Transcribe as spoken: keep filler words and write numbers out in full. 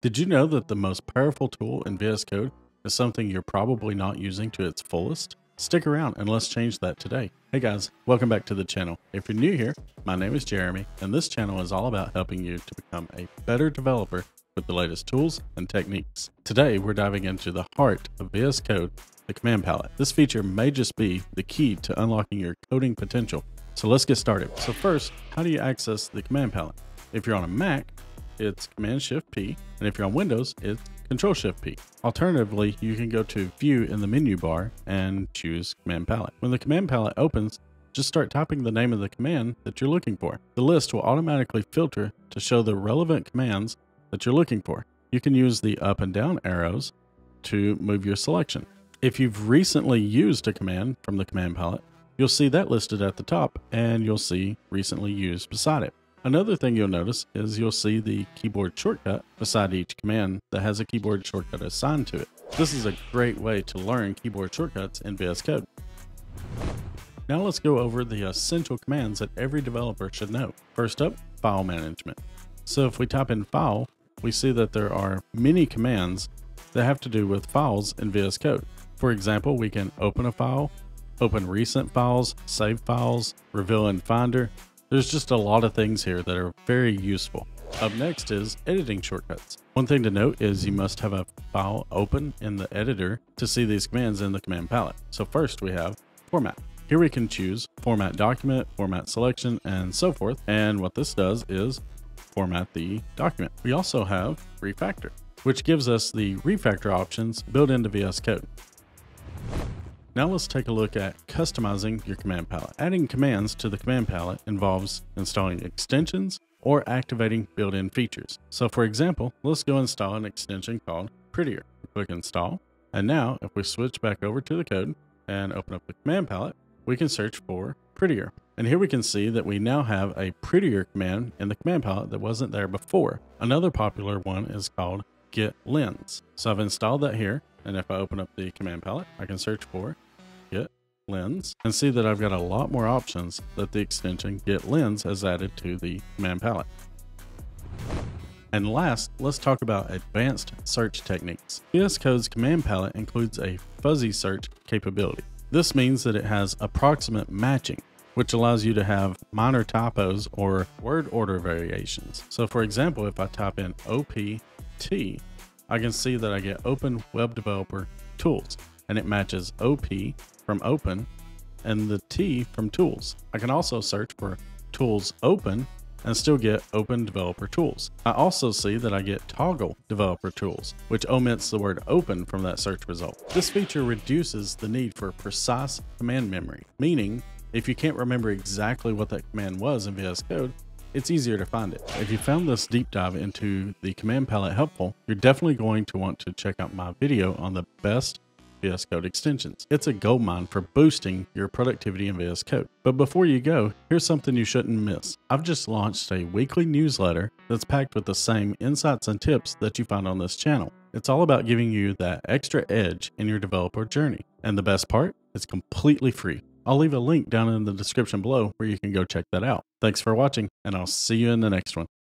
Did you know that the most powerful tool in V S Code is something you're probably not using to its fullest? Stick around and let's change that today. Hey guys, welcome back to the channel. If you're new here, my name is Jeremy, and this channel is all about helping you to become a better developer with the latest tools and techniques. Today, we're diving into the heart of V S Code, the command palette. This feature may just be the key to unlocking your coding potential. So let's get started. So first, how do you access the command palette? If you're on a Mac, it's Command Shift P, and if you're on Windows, it's Control Shift P. Alternatively, you can go to View in the menu bar and choose Command Palette. When the Command Palette opens, just start typing the name of the command that you're looking for. The list will automatically filter to show the relevant commands that you're looking for. You can use the up and down arrows to move your selection. If you've recently used a command from the Command Palette, you'll see that listed at the top, and you'll see Recently Used beside it. Another thing you'll notice is you'll see the keyboard shortcut beside each command that has a keyboard shortcut assigned to it. This is a great way to learn keyboard shortcuts in V S Code. Now let's go over the essential commands that every developer should know. First up, file management. So if we type in file, we see that there are many commands that have to do with files in V S Code. For example, we can open a file, open recent files, save files, reveal in Finder. There's just a lot of things here that are very useful. Up next is editing shortcuts. One thing to note is you must have a file open in the editor to see these commands in the command palette. So first we have format. Here we can choose format document, format selection, and so forth. And what this does is format the document. We also have refactor, which gives us the refactor options built into V S Code. Now let's take a look at customizing your command palette. Adding commands to the command palette involves installing extensions or activating built-in features. So for example, let's go install an extension called Prettier. Click install. And now if we switch back over to the code and open up the command palette, we can search for Prettier. And here we can see that we now have a Prettier command in the command palette that wasn't there before. Another popular one is called GitLens. So I've installed that here. And if I open up the command palette, I can search for GitLens and see that I've got a lot more options that the extension GitLens has added to the command palette. And last, let's talk about advanced search techniques. V S Code's command palette includes a fuzzy search capability. This means that it has approximate matching, which allows you to have minor typos or word order variations. So for example, if I type in O P T, I can see that I get Open Web Developer Tools, and it matches O P from open and the T from tools. I can also search for tools open and still get Open Developer Tools. I also see that I get Toggle Developer Tools, which omits the word open from that search result. This feature reduces the need for precise command memory, meaning if you can't remember exactly what that command was in V S Code, it's easier to find it. If you found this deep dive into the command palette helpful, you're definitely going to want to check out my video on the best V S Code extensions. It's a goldmine for boosting your productivity in V S Code. But before you go, here's something you shouldn't miss. I've just launched a weekly newsletter that's packed with the same insights and tips that you find on this channel. It's all about giving you that extra edge in your developer journey. And the best part, it's completely free. I'll leave a link down in the description below where you can go check that out. Thanks for watching, and I'll see you in the next one.